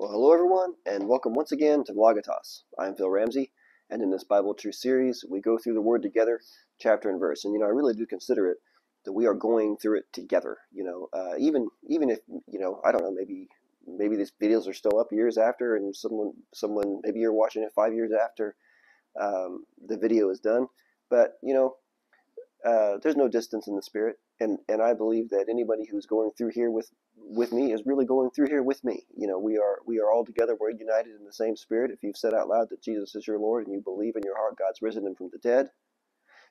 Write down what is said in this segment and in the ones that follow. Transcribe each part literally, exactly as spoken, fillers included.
Well, hello everyone, and welcome once again to Vlogitas. I'm Phil Ramsey, and in this Bible Truth series, we go through the Word together, chapter and verse. And you know, I really do consider it that we are going through it together. You know, uh, even even if you know, I don't know, maybe maybe these videos are still up years after, and someone someone maybe you're watching it five years after um, the video is done. But you know, uh, there's no distance in the Spirit. And, and I believe that anybody who's going through here with, with me is really going through here with me. You know, we are we are all together. We're united in the same Spirit. If you've said out loud that Jesus is your Lord and you believe in your heart God's risen him from the dead,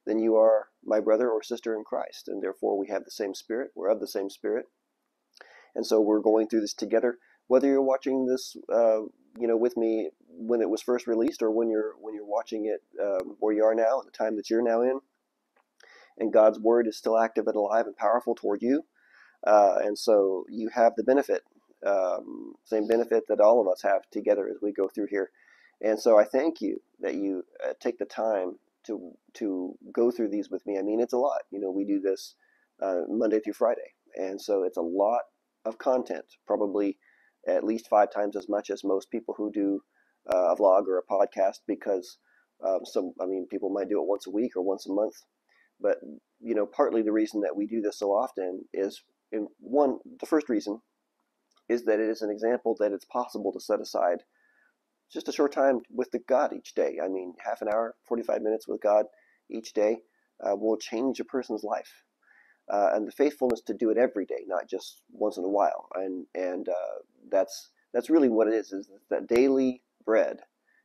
then you are my brother or sister in Christ. And therefore, we have the same Spirit. We're of the same Spirit. And so we're going through this together. Whether you're watching this, uh, you know, with me when it was first released, or when you're when you're watching it um, where you are now at the time that you're now in. And God's Word is still active and alive and powerful toward you. Uh, and so you have the benefit, um, same benefit that all of us have together as we go through here. And so I thank you that you uh, take the time to to go through these with me. I mean, it's a lot. You know, we do this uh, Monday through Friday. And so it's a lot of content, probably at least five times as much as most people who do uh, a vlog or a podcast, because um, some, I mean, people might do it once a week or once a month. But, you know, partly the reason that we do this so often is, in one, the first reason is that it is an example that it's possible to set aside just a short time with the God each day. I mean, half an hour, forty-five minutes with God each day uh, will change a person's life. Uh, and the faithfulness to do it every day, not just once in a while. And and uh, that's that's really what it is, is that daily bread.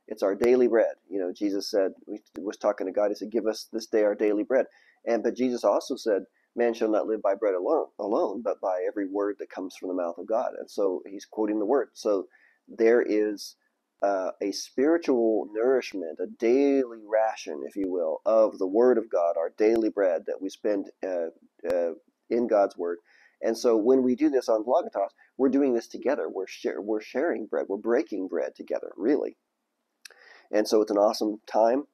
It's our daily bread. You know, Jesus said, we was talking to God, he said, give us this day our daily bread. And but Jesus also said, man shall not live by bread alone, alone, but by every word that comes from the mouth of God. And so he's quoting the Word. So there is uh, a spiritual nourishment, a daily ration, if you will, of the Word of God, our daily bread that we spend uh, uh, in God's Word. And so when we do this on Vlogitas, we're doing this together. We're, share, we're sharing bread. We're breaking bread together, really. And so it's an awesome time,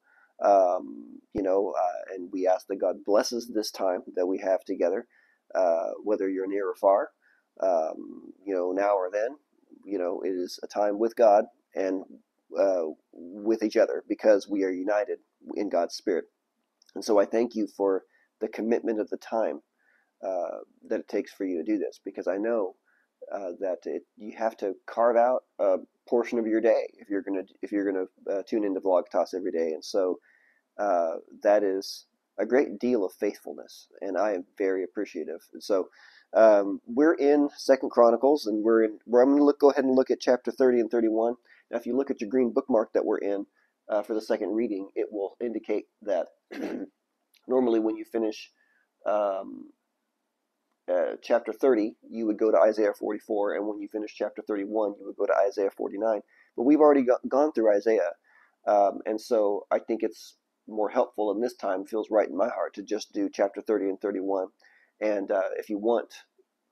um, you know, uh, and we ask that God blesses this time that we have together, uh, whether you're near or far, um, you know, now or then. You know, it is a time with God and uh, with each other, because we are united in God's Spirit. And so I thank you for the commitment of the time uh, that it takes for you to do this, because I know uh, that it, you have to carve out a portion of your day if you're gonna if you're gonna uh, tune into Vlogitas every day. And so uh, that is a great deal of faithfulness, and I am very appreciative. And so um, we're in Second Chronicles, and we're in. We're, I'm going to look, go ahead and look at chapter thirty and thirty-one. Now, if you look at your green bookmark that we're in uh, for the second reading, it will indicate that normally when you finish um, Uh, chapter thirty, you would go to Isaiah forty-four, and when you finish chapter thirty-one, you would go to Isaiah forty-nine. But we've already got, gone through Isaiah, um, and so I think it's more helpful, and this time feels right in my heart, to just do chapter thirty and thirty-one. And uh, if you want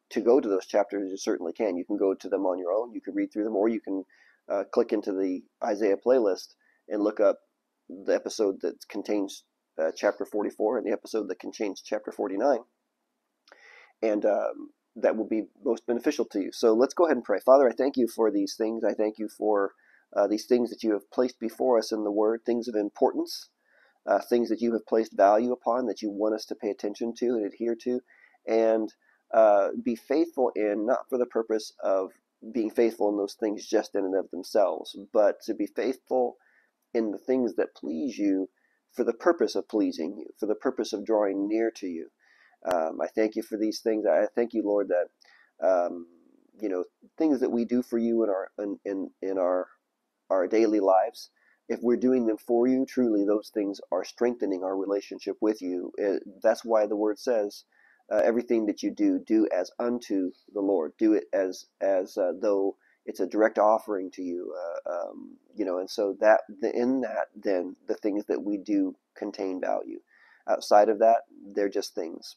to go to those chapters, you certainly can. You can go to them on your own, you can read through them, or you can uh, click into the Isaiah playlist and look up the episode that contains uh, chapter forty-four and the episode that contains chapter forty-nine. And um, that will be most beneficial to you. So let's go ahead and pray. Father, I thank you for these things. I thank you for uh, these things that you have placed before us in the Word, things of importance, uh, things that you have placed value upon, that you want us to pay attention to and adhere to, and uh, be faithful in, not for the purpose of being faithful in those things just in and of themselves, but to be faithful in the things that please you for the purpose of pleasing you, for the purpose of drawing near to you. Um, I thank you for these things. I thank you, Lord, that, um, you know, things that we do for you in our, in, in, in our, our daily lives, if we're doing them for you, truly those things are strengthening our relationship with you. It, that's why the Word says, uh, everything that you do, do as unto the Lord. Do it as, as uh, though it's a direct offering to you, uh, um, you know, and so that in that, then the things that we do contain value. Outside of that, they're just things.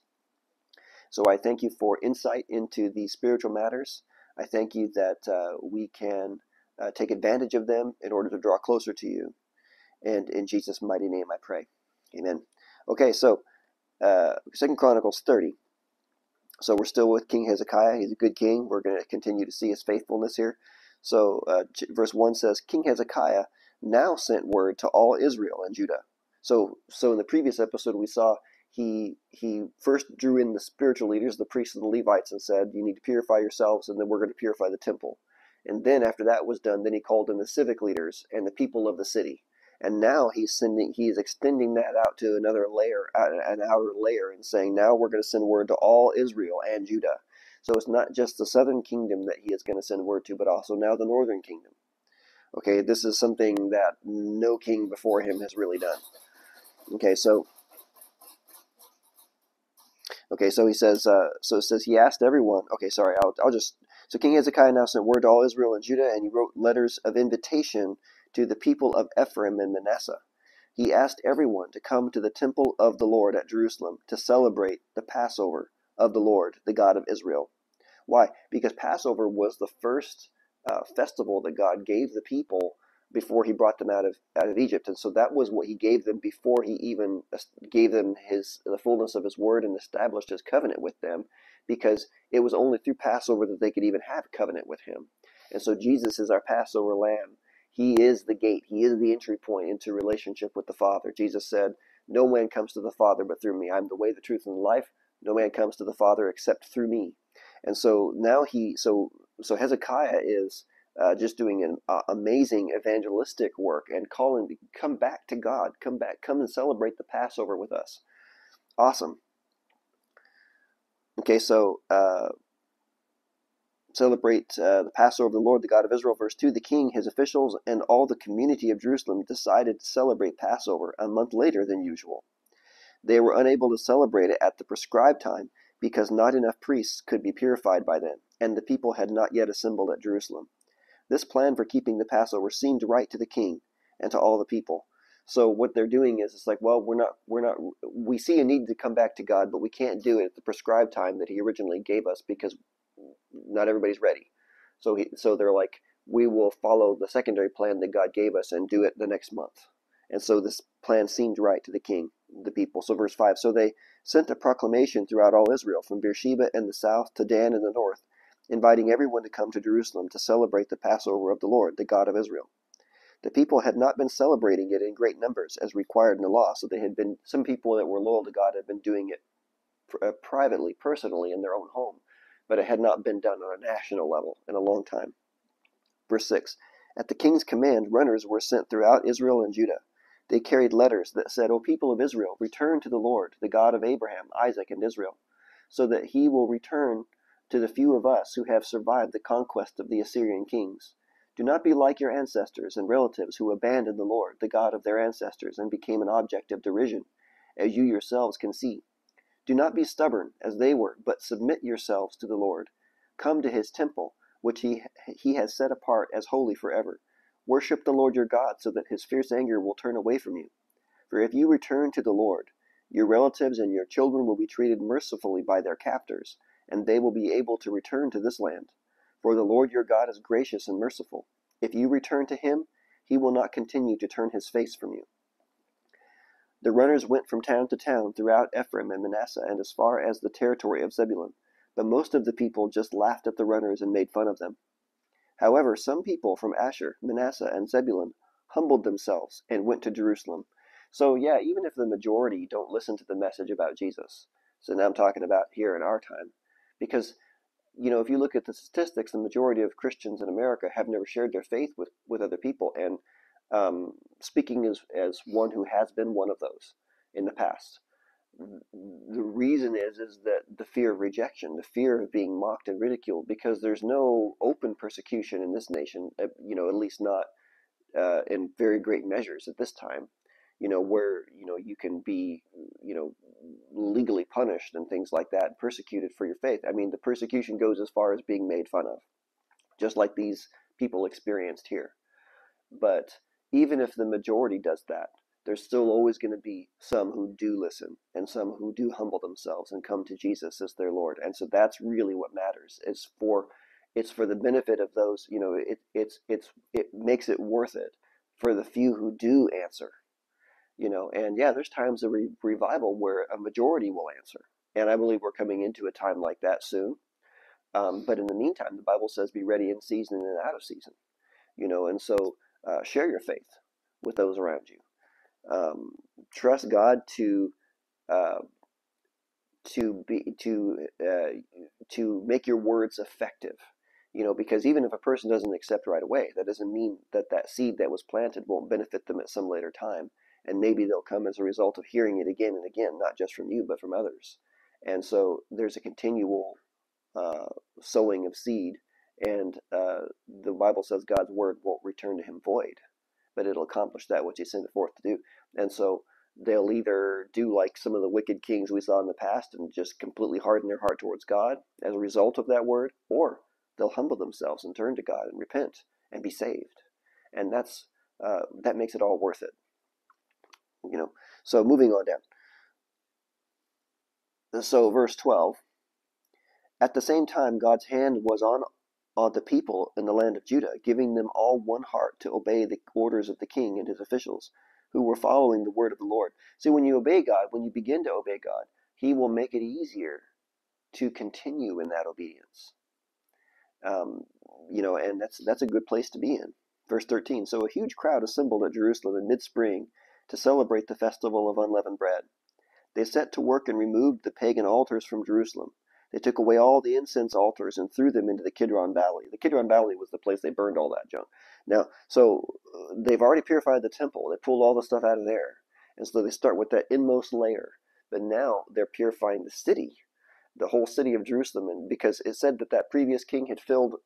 So I thank you for insight into these spiritual matters. I thank you that uh, we can uh, take advantage of them in order to draw closer to you. And in Jesus' mighty name I pray. Amen. Okay, so uh, Second Chronicles thirty. So we're still with King Hezekiah. He's a good king. We're going to continue to see his faithfulness here. So uh, verse one says, King Hezekiah now sent word to all Israel and Judah. So so in the previous episode we saw he he first drew in the spiritual leaders, the priests and the Levites, and said, you need to purify yourselves, and then we're going to purify the temple. And then after that was done, then he called in the civic leaders and the people of the city. And now he's sending, he's extending that out to another layer, an outer layer, and saying, now we're going to send word to all Israel and Judah. So it's not just the southern kingdom that he is going to send word to, but also now the northern kingdom. Okay, this is something that no king before him has really done. Okay, so okay, so he says, uh, so it says he asked everyone. Okay, sorry, I'll I'll just. So King Hezekiah now sent word to all Israel and Judah, and he wrote letters of invitation to the people of Ephraim and Manasseh. He asked everyone to come to the temple of the Lord at Jerusalem to celebrate the Passover of the Lord, the God of Israel. Why? Because Passover was the first uh, festival that God gave the people before he brought them out of out of Egypt. And so that was what he gave them before he even gave them his the fullness of his word and established his covenant with them, because it was only through Passover that they could even have covenant with him. And so Jesus is our Passover lamb. He is the gate. He is the entry point into relationship with the Father. Jesus said, no man comes to the Father but through me. I'm the way, the truth, and the life. No man comes to the Father except through me. And so now he, so so Hezekiah is uh, just doing an uh, amazing evangelistic work and calling to come back to God. Come back, come and celebrate the Passover with us. Awesome. Okay, so... Uh, Celebrate uh, the Passover of the Lord, the God of Israel. Verse two, the king, his officials, and all the community of Jerusalem decided to celebrate Passover a month later than usual. They were unable to celebrate it at the prescribed time because not enough priests could be purified by then, and the people had not yet assembled at Jerusalem. This plan for keeping the Passover seemed right to the king and to all the people. So what they're doing is, it's like, well, we're not, we're not, we see a need to come back to God, but we can't do it at the prescribed time that he originally gave us because not everybody's ready. So he, so they're like, we will follow the secondary plan that God gave us and do it the next month. And so this plan seemed right to the king, the people. So verse five, so they sent a proclamation throughout all Israel, from Beersheba in the south to Dan in the north, inviting everyone to come to Jerusalem to celebrate the Passover of the Lord, the God of Israel. The people had not been celebrating it in great numbers as required in the law. So they had been, some people that were loyal to God had been doing it privately, personally, in their own home, but it had not been done on a national level in a long time. Verse six, at the king's command, runners were sent throughout Israel and Judah. They carried letters that said, O people of Israel, return to the Lord, the God of Abraham, Isaac, and Israel, so that he will return to the few of us who have survived the conquest of the Assyrian kings. Do not be like your ancestors and relatives who abandoned the Lord, the God of their ancestors, and became an object of derision, as you yourselves can see. Do not be stubborn, as they were, but submit yourselves to the Lord. Come to his temple, which he, he has set apart as holy forever. Worship the Lord your God, so that his fierce anger will turn away from you. For if you return to the Lord, your relatives and your children will be treated mercifully by their captors, and they will be able to return to this land. For the Lord your God is gracious and merciful. If you return to him, he will not continue to turn his face from you. The runners went from town to town throughout Ephraim and Manasseh and as far as the territory of Zebulun, but most of the people just laughed at the runners and made fun of them. However, some people from Asher, Manasseh, and Zebulun humbled themselves and went to Jerusalem. So yeah, even if the majority don't listen to the message about Jesus, so now I'm talking about here in our time, because you know, if you look at the statistics, the majority of Christians in America have never shared their faith with, with other people. And um, speaking as, as one who has been one of those in the past, the reason is, is that the fear of rejection, the fear of being mocked and ridiculed, because there's no open persecution in this nation, you know, at least not uh, in very great measures at this time, you know, where, you know, you can be, you know, legally punished and things like that, persecuted for your faith. I mean, the persecution goes as far as being made fun of, just like these people experienced here. But even if the majority does that, there's still always going to be some who do listen and some who do humble themselves and come to Jesus as their Lord. And so that's really what matters. It's for, it's for the benefit of those, you know, it, it's, it's, it makes it worth it for the few who do answer. You know, and yeah, there's times of re revival where a majority will answer. And I believe we're coming into a time like that soon. Um, but in the meantime, the Bible says be ready in season and out of season. You know, and so uh, share your faith with those around you. Um, trust God to uh, to be to uh, to make your words effective. You know, because even if a person doesn't accept right away, that doesn't mean that that seed that was planted won't benefit them at some later time. And maybe they'll come as a result of hearing it again and again, not just from you, but from others. And so there's a continual uh, sowing of seed. And uh, the Bible says God's word won't return to him void, but it'll accomplish that which he sent it forth to do. And so they'll either do like some of the wicked kings we saw in the past and just completely harden their heart towards God as a result of that word, or they'll humble themselves and turn to God and repent and be saved. And that's uh, that makes it all worth it. You know, so moving on down. So verse twelve, at the same time, God's hand was on on the people in the land of Judah, giving them all one heart to obey the orders of the king and his officials, who were following the word of the Lord. See, when you obey God, when you begin to obey God, he will make it easier to continue in that obedience. Um, you know, and that's that's a good place to be in. Verse thirteen, so a huge crowd assembled at Jerusalem in mid-spring to celebrate the festival of unleavened bread. They set to work and removed the pagan altars from Jerusalem. They took away all the incense altars and threw them into the Kidron Valley. The Kidron Valley was the place they burned all that junk. Now, so uh, they've already purified the temple. They pulled all the stuff out of there. And so they start with that inmost layer. But now they're purifying the city, the whole city of Jerusalem. And because it said that that previous king had filled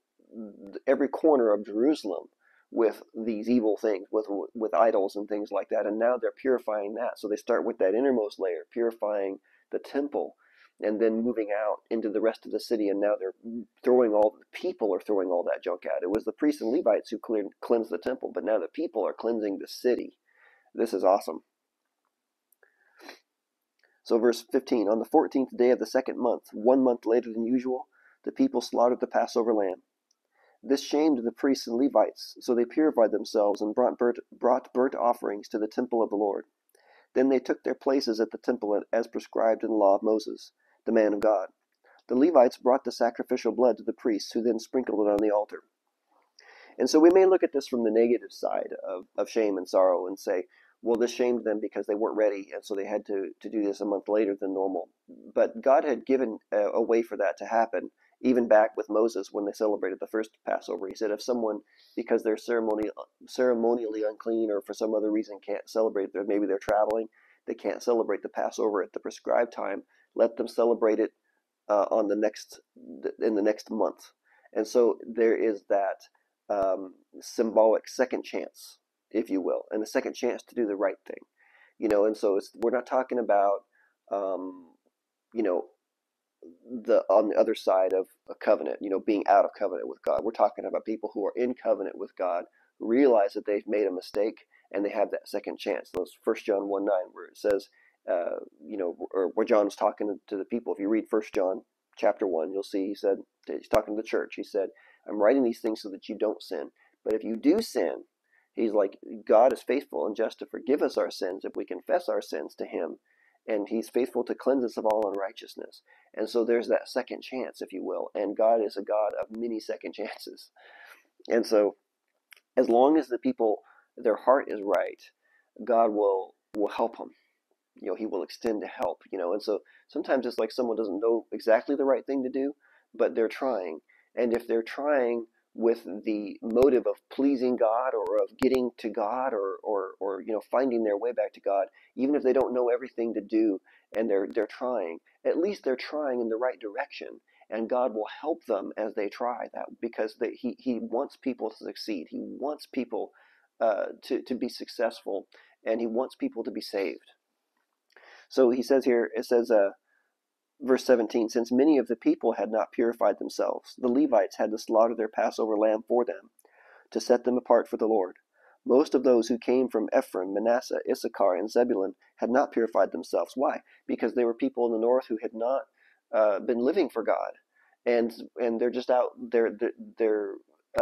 every corner of Jerusalem with these evil things, with with idols and things like that, and now they're purifying that. So they start with that innermost layer, purifying the temple, and then moving out into the rest of the city, and now they're throwing all, the people are throwing all that junk out. It was the priests and Levites who cleared, cleansed the temple, but now the people are cleansing the city. This is awesome. So verse fifteen, on the fourteenth day of the second month, one month later than usual, the people slaughtered the Passover lamb. This shamed the priests and Levites, so they purified themselves and brought burnt, brought burnt offerings to the temple of the Lord. Then they took their places at the temple as prescribed in the law of Moses, the man of God. The Levites brought the sacrificial blood to the priests, who then sprinkled it on the altar. And so we may look at this from the negative side of, of shame and sorrow and say, well, this shamed them because they weren't ready, and so they had to, to do this a month later than normal. But God had given a, a way for that to happen. Even back with Moses, when they celebrated the first Passover, he said if someone, because they're ceremonially, ceremonially unclean or for some other reason can't celebrate, maybe they're traveling, they can't celebrate the Passover at the prescribed time, let them celebrate it uh, on the next in the next month. And so there is that um, symbolic second chance, if you will, and a second chance to do the right thing. You know, and so it's, we're not talking about, um, you know, the on the other side of a covenant, you know, being out of covenant with God. We're talking about people who are in covenant with God, realize that they've made a mistake, and they have that second chance. Those First John one nine, where it says, uh, you know, or where John was talking to the people. If you read First John chapter one, you'll see he said, he's talking to the church. He said, I'm writing these things so that you don't sin. But if you do sin, he's like, God is faithful and just to forgive us our sins if we confess our sins to him. And he's faithful to cleanse us of all unrighteousness. And so there's that second chance, if you will. And God is a God of many second chances. And so as long as the people, their heart is right, God will, will help them. You know, he will extend to help, you know. And so sometimes it's like someone doesn't know exactly the right thing to do, but they're trying. And if they're trying with the motive of pleasing God or of getting to God or, or, or, you know, finding their way back to God, even if they don't know everything to do and they're, they're trying, at least they're trying in the right direction, and God will help them as they try that, because they, he, he wants people to succeed. He wants people uh, to, to be successful, and he wants people to be saved. So he says here, it says, uh, verse seventeen, since many of the people had not purified themselves, the Levites had to slaughter their Passover lamb for them to set them apart for the Lord. Most of those who came from Ephraim, Manasseh, Issachar, and Zebulun had not purified themselves. Why? Because they were people in the north who had not uh, been living for God, and and they're just out there. They're, they're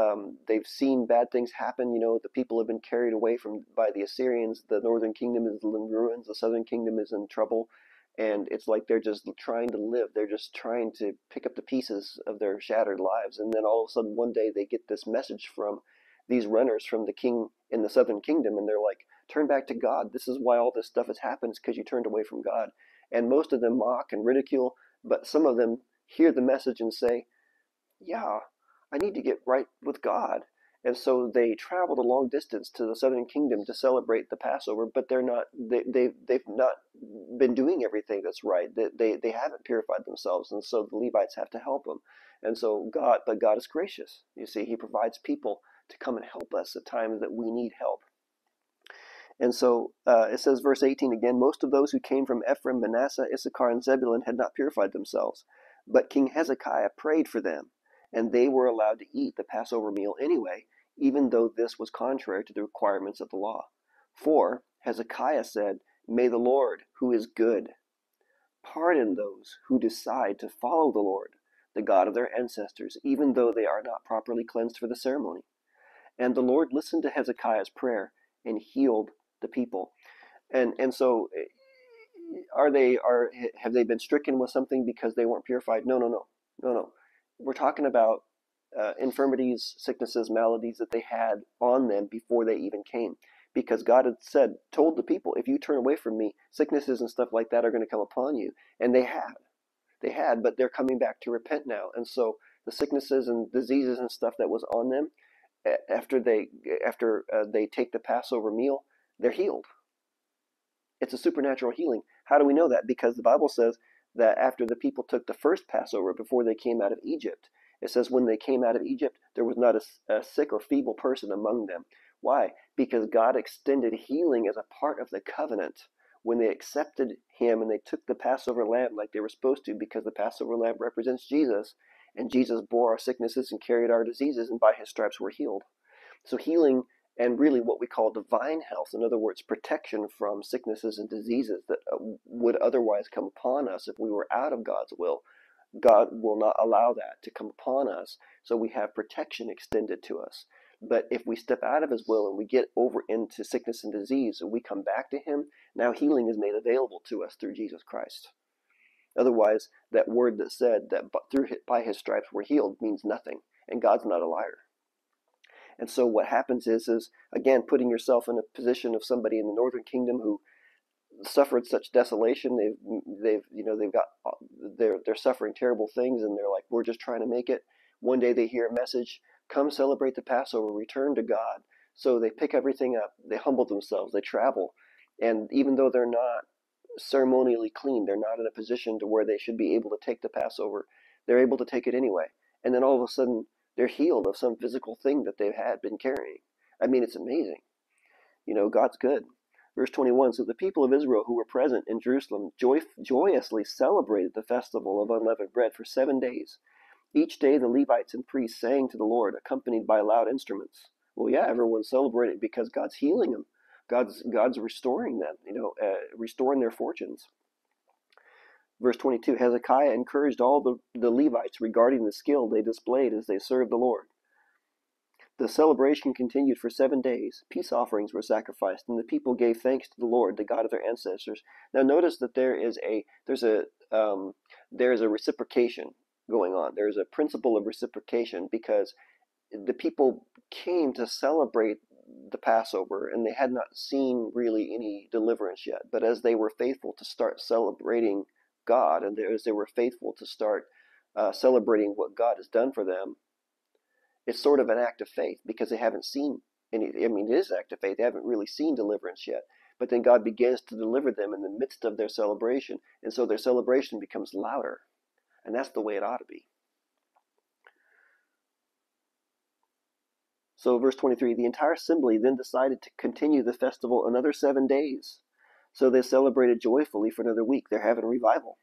um, they've seen bad things happen. You know, the people have been carried away from by the Assyrians. The northern kingdom is in ruins. The southern kingdom is in trouble. And it's like they're just trying to live. They're just trying to pick up the pieces of their shattered lives. And then all of a sudden, one day, they get this message from these runners from the king in the southern kingdom. And they're like, turn back to God. This is why all this stuff has happened, is because you turned away from God. And most of them mock and ridicule. But some of them hear the message and say, yeah, I need to get right with God. And so they traveled a long distance to the southern kingdom to celebrate the Passover, but they're not, they, they've, they've not been doing everything that's right. They, they, they haven't purified themselves, and so the Levites have to help them. And so God, but God is gracious. You see, he provides people to come and help us at times that we need help. And so uh, it says, verse eighteen again, most of those who came from Ephraim, Manasseh, Issachar, and Zebulun had not purified themselves, but King Hezekiah prayed for them, and they were allowed to eat the Passover meal anyway, even though this was contrary to the requirements of the law. For Hezekiah said, may the Lord, who is good, pardon those who decide to follow the Lord, the God of their ancestors, even though they are not properly cleansed for the ceremony. And the Lord listened to Hezekiah's prayer and healed the people. And and so are they are have they been stricken with something because they weren't purified? No, no, no, no, no. We're talking about Uh, infirmities, sicknesses, maladies that they had on them before they even came, because God had said, told the people, if you turn away from me, sicknesses and stuff like that are going to come upon you. And they had, they had, but they're coming back to repent now. And so the sicknesses and diseases and stuff that was on them after they after uh, they take the Passover meal, they're healed. It's a supernatural healing. How do we know that? Because the Bible says that after the people took the first Passover before they came out of Egypt, it says when they came out of Egypt, there was not a, a sick or feeble person among them. Why? Because God extended healing as a part of the covenant when they accepted him and they took the Passover lamb like they were supposed to, because the Passover lamb represents Jesus, and Jesus bore our sicknesses and carried our diseases, and by his stripes we're healed. So healing, and really what we call divine health, in other words, protection from sicknesses and diseases that would otherwise come upon us if we were out of God's will, God will not allow that to come upon us, so we have protection extended to us. But if we step out of his will and we get over into sickness and disease and we come back to him, now healing is made available to us through Jesus Christ. Otherwise, that word that said that through by his stripes we're healed means nothing, and God's not a liar. And so what happens is, is again, putting yourself in a position of somebody in the northern kingdom who suffered such desolation, they've they've you know they've got they're they're suffering terrible things, and they're like, we're just trying to make it. One day they hear a message, come celebrate the Passover, return to God. So they pick everything up, they humble themselves, they travel, and even though they're not ceremonially clean, they're not in a position to where they should be able to take the Passover, they're able to take it anyway, and then all of a sudden they're healed of some physical thing that they've had been carrying. I mean, it's amazing. You know, God's good. Verse twenty-one, so the people of Israel who were present in Jerusalem joy, joyously celebrated the festival of unleavened bread for seven days. Each day the Levites and priests sang to the Lord, accompanied by loud instruments. Well, yeah, everyone celebrated because God's healing them. God's, God's restoring them, you know, uh, restoring their fortunes. Verse twenty-two, Hezekiah encouraged all the, the Levites regarding the skill they displayed as they served the Lord. The celebration continued for seven days. Peace offerings were sacrificed, and the people gave thanks to the Lord, the God of their ancestors. Now, notice that there is a there's a um, there is a reciprocation going on. There is a principle of reciprocation, because the people came to celebrate the Passover, and they had not seen really any deliverance yet. But as they were faithful to start celebrating God, and as they were faithful to start uh, celebrating what God has done for them, it's sort of an act of faith, because they haven't seen any, I mean, it is an act of faith. They haven't really seen deliverance yet. But then God begins to deliver them in the midst of their celebration. And so their celebration becomes louder. And that's the way it ought to be. So verse twenty-three, the entire assembly then decided to continue the festival another seven days. So they celebrated joyfully for another week. They're having a revival.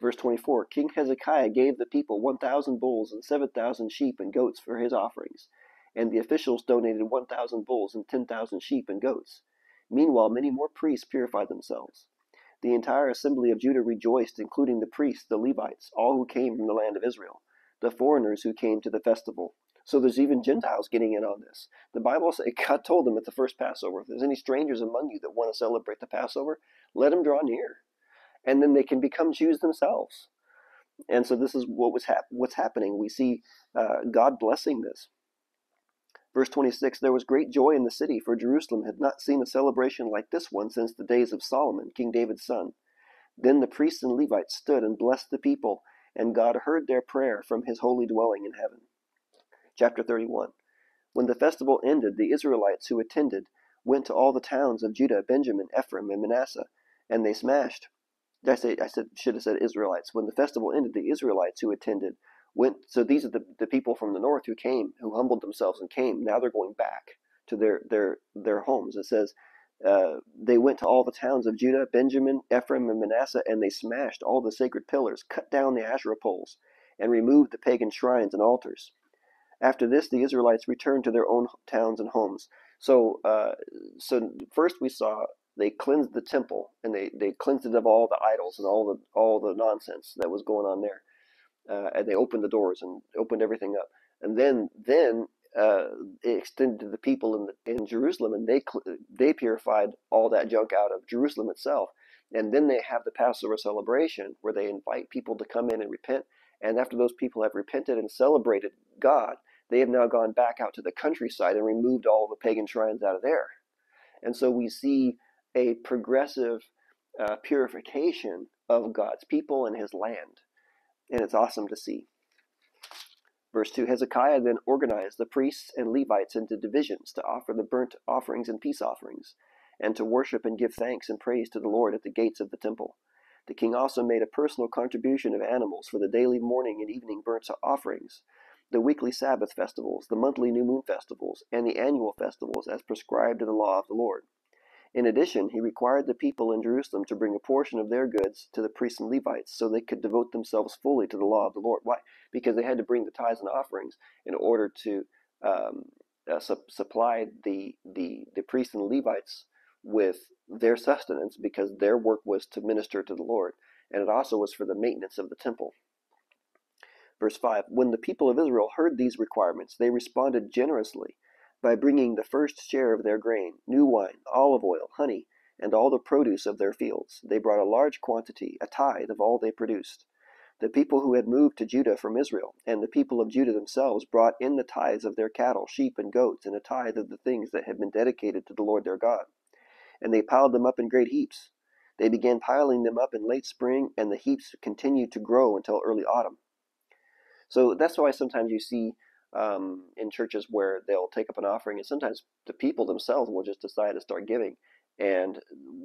Verse twenty-four, King Hezekiah gave the people one thousand bulls and seven thousand sheep and goats for his offerings, and the officials donated one thousand bulls and ten thousand sheep and goats. Meanwhile, many more priests purified themselves. The entire assembly of Judah rejoiced, including the priests, the Levites, all who came from the land of Israel, the foreigners who came to the festival. So there's even Gentiles getting in on this. The Bible says, God told them at the first Passover, if there's any strangers among you that want to celebrate the Passover, let them draw near. and then they can become Jews themselves. And so this is what was hap- what's happening. We see uh, God blessing this. Verse twenty-six, there was great joy in the city, for Jerusalem had not seen a celebration like this one since the days of Solomon, King David's son. Then the priests and Levites stood and blessed the people, and God heard their prayer from his holy dwelling in heaven. Chapter thirty-one. When the festival ended, the Israelites who attended went to all the towns of Judah, Benjamin, Ephraim, and Manasseh, and they smashed. I say I said should have said Israelites. When the festival ended, the Israelites who attended went. So these are the, the people from the north who came, who humbled themselves and came. Now they're going back to their their their homes. It says uh, they went to all the towns of Judah, Benjamin, Ephraim, and Manasseh, and they smashed all the sacred pillars, cut down the Asherah poles, and removed the pagan shrines and altars. After this, the Israelites returned to their own towns and homes. So, uh, so first we saw they cleansed the temple, and they, they cleansed it of all the idols and all the all the nonsense that was going on there. Uh, and they opened the doors and opened everything up. And then then uh, it extended to the people in the, in Jerusalem, and they they purified all that junk out of Jerusalem itself. And then they have the Passover celebration where they invite people to come in and repent. And after those people have repented and celebrated God, they have now gone back out to the countryside and removed all the pagan shrines out of there. And so we see a progressive uh, purification of God's people and his land. And it's awesome to see. Verse two, Hezekiah then organized the priests and Levites into divisions to offer the burnt offerings and peace offerings, and to worship and give thanks and praise to the Lord at the gates of the temple. The king also made a personal contribution of animals for the daily morning and evening burnt offerings, the weekly Sabbath festivals, the monthly new moon festivals, and the annual festivals as prescribed in the law of the Lord. In addition, he required the people in Jerusalem to bring a portion of their goods to the priests and Levites so they could devote themselves fully to the law of the Lord. Why? Because they had to bring the tithes and offerings in order to um, uh, su- supply the, the, the priests and Levites with their sustenance, because their work was to minister to the Lord, and it also was for the maintenance of the temple. Verse five, when the people of Israel heard these requirements, they responded generously by bringing the first share of their grain, new wine, olive oil, honey, and all the produce of their fields. They brought a large quantity, a tithe of all they produced. The people who had moved to Judah from Israel, and the people of Judah themselves, brought in the tithes of their cattle, sheep, and goats, and a tithe of the things that had been dedicated to the Lord their God. And they piled them up in great heaps. They began piling them up in late spring, and the heaps continued to grow until early autumn. So that's why sometimes you see Um, in churches where they'll take up an offering, and sometimes the people themselves will just decide to start giving, and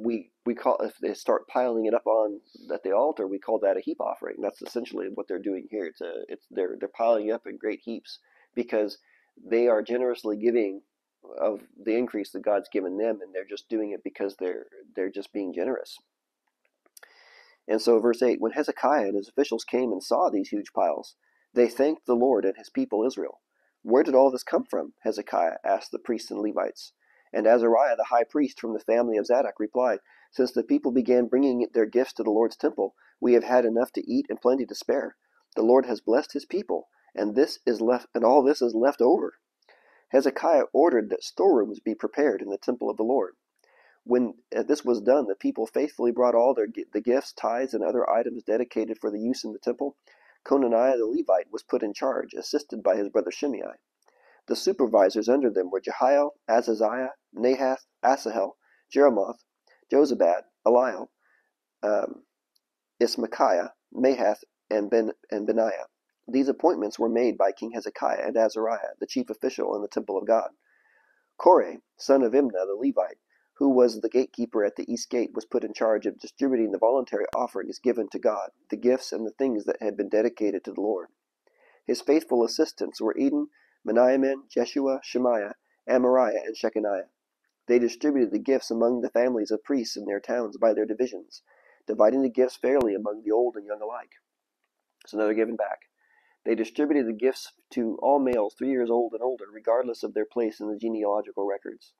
we we call, if they start piling it up on at the altar, we call that a heap offering. That's essentially what they're doing here. It's a, it's they're they're piling up in great heaps because they are generously giving of the increase that God's given them, and they're just doing it because they're they're just being generous. And so, verse eight, when Hezekiah and his officials came and saw these huge piles, they thanked the Lord and his people Israel. Where did all this come from? Hezekiah asked the priests and Levites. And Azariah the high priest from the family of Zadok replied, since the people began bringing their gifts to the Lord's temple, we have had enough to eat and plenty to spare. The Lord has blessed his people, and this is left, and all this is left over. Hezekiah ordered that storerooms be prepared in the temple of the Lord. When this was done, the people faithfully brought all their the gifts, tithes, and other items dedicated for the use in the temple. Conaniah the Levite was put in charge, assisted by his brother Shimei. The supervisors under them were Jehiel, Azaziah, Nahath, Asahel, Jeremoth, Josabad, Eliel, um, Ismaiah, Mahath, and, ben- and Benaiah. These appointments were made by King Hezekiah and Azariah, the chief official in the temple of God. Kore, son of Imnah the Levite, who was the gatekeeper at the east gate, was put in charge of distributing the voluntary offerings given to God, the gifts and the things that had been dedicated to the Lord. His faithful assistants were Eden, Manahamin, Jeshua, Shemaiah, Amariah, and Shechaniah. They distributed the gifts among the families of priests in their towns by their divisions, dividing the gifts fairly among the old and young alike. So now they're given back. They distributed the gifts to all males three years old and older, regardless of their place in the genealogical records.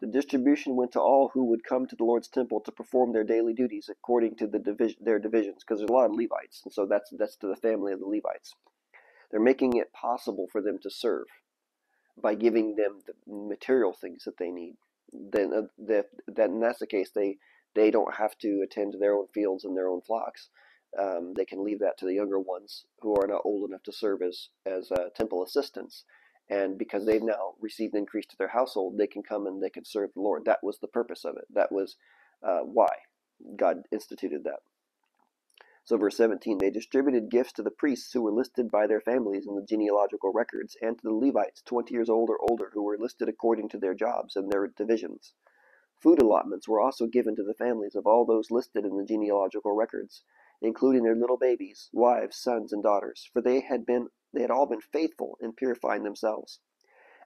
The distribution went to all who would come to the Lord's temple to perform their daily duties according to the division, their divisions, because there's a lot of Levites, and so that's that's to the family of the Levites. They're making it possible for them to serve by giving them the material things that they need. Then uh, that, that in that's the case, they they don't have to attend to their own fields and their own flocks. Um, they can leave that to the younger ones who are not old enough to serve as, as uh, temple assistants. And because they've now received increase to their household, they can come and they can serve the Lord. That was the purpose of it. That was uh, why God instituted that. So verse seventeen, they distributed gifts to the priests who were listed by their families in the genealogical records, and to the Levites twenty years old or older who were listed according to their jobs and their divisions. Food allotments were also given to the families of all those listed in the genealogical records, including their little babies, wives, sons, and daughters, for they had been they had all been faithful in purifying themselves.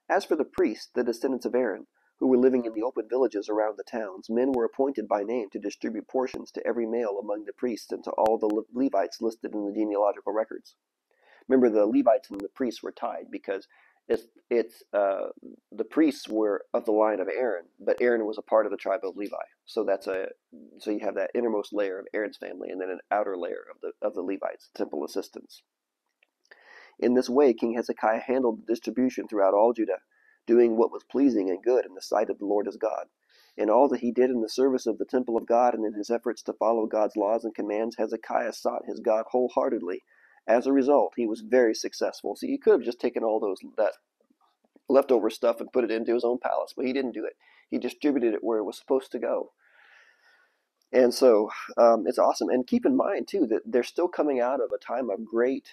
As for the priests, the descendants of Aaron, who were living in the open villages around the towns, men were appointed by name to distribute portions to every male among the priests and to all the Le Levites listed in the genealogical records. Remember, the Levites and the priests were tied because it's, it's uh, the priests were of the line of Aaron, but Aaron was a part of the tribe of Levi. So that's a so you have that innermost layer of Aaron's family and then an outer layer of the of the Levites, temple assistants. In this way, King Hezekiah handled the distribution throughout all Judah, doing what was pleasing and good in the sight of the Lord his God. In all that he did in the service of the temple of God and in his efforts to follow God's laws and commands, Hezekiah sought his God wholeheartedly. As a result, he was very successful. So he could have just taken all those that leftover stuff and put it into his own palace, but he didn't do it. He distributed it where it was supposed to go. And so um, it's awesome. And keep in mind, too, that they're still coming out of a time of great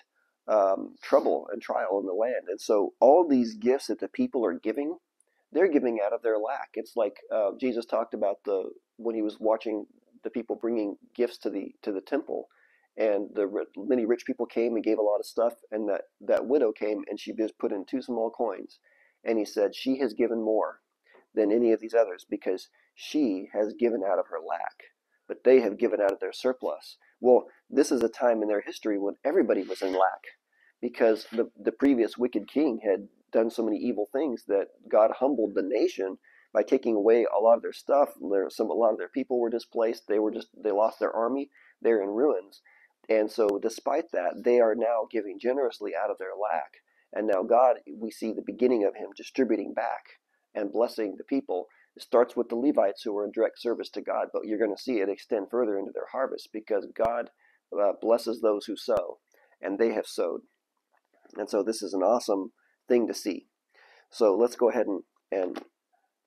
Um, trouble and trial in the land, and so all these gifts that the people are giving, they're giving out of their lack. It's like uh, Jesus talked about the when he was watching the people bringing gifts to the to the temple, and the many rich people came and gave a lot of stuff, and that that widow came and she just put in two small coins, and he said she has given more than any of these others because she has given out of her lack, but they have given out of their surplus. Well, this is a time in their history when everybody was in lack, because the, the previous wicked king had done so many evil things that God humbled the nation by taking away a lot of their stuff. There, some, a lot of their people were displaced. They were just, they lost their army. They're in ruins. And so despite that, they are now giving generously out of their lack. And now God, we see the beginning of him distributing back and blessing the people. It starts with the Levites who are in direct service to God, but you're going to see it extend further into their harvest because God uh, blesses those who sow, and they have sowed. And so this is an awesome thing to see. So let's go ahead and, and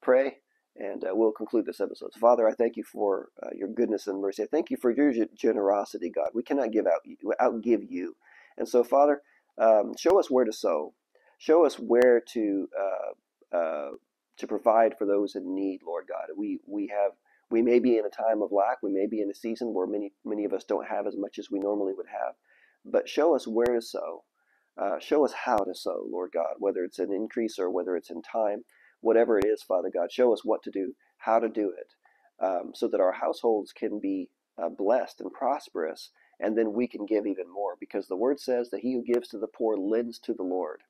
pray, and uh, we'll conclude this episode. Father, I thank you for uh, your goodness and mercy. I thank you for your generosity, God. We cannot give out outgive you. And so, Father, um, show us where to sow. Show us where to uh, uh, to provide for those in need, Lord God. We we have we may be in a time of lack. We may be in a season where many many of us don't have as much as we normally would have. But show us where to sow. Uh, show us how to sow, Lord God, whether it's an increase or whether it's in time, whatever it is, Father God, show us what to do, how to do it, um, so that our households can be uh, blessed and prosperous, and then we can give even more, because the word says that he who gives to the poor lends to the Lord.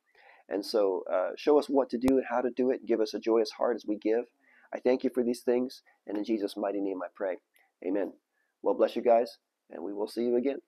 And so uh, show us what to do and how to do it, and give us a joyous heart as we give. I thank you for these things, and in Jesus' mighty name I pray. Amen. Well, bless you guys, and we will see you again.